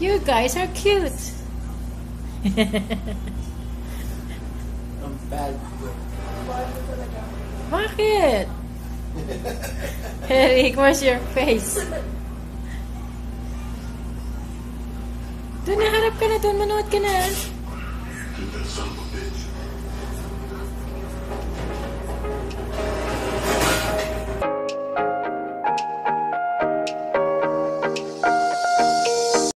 You guys are cute. I'm bad. Bakit? Eric, where's your face? Doon na, harap ka na doon, manood ka na.